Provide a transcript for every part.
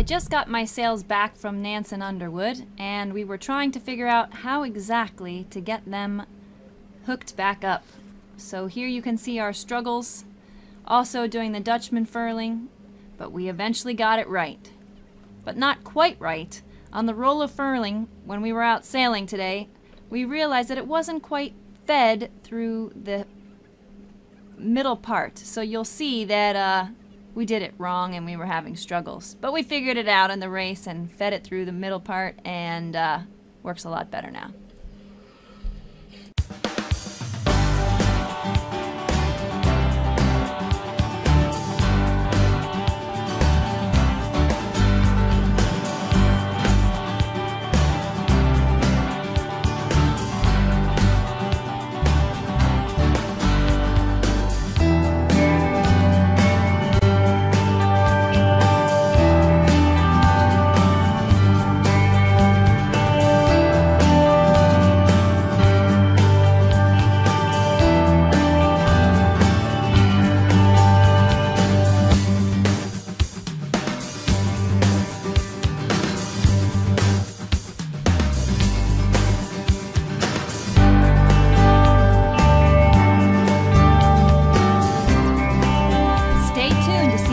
I just got my sails back from Nansen Underwood, and we were trying to figure out how exactly to get them hooked back up. So here you can see our struggles, also doing the Dutchman furling, but we eventually got it right. But not quite right. On the roll of furling, when we were out sailing today, we realized that it wasn't quite fed through the middle part. So you'll see that we did it wrong and we were having struggles. But we figured it out in the race and fed it through the middle part, and works a lot better now.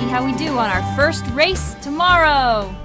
How we do on our first race tomorrow!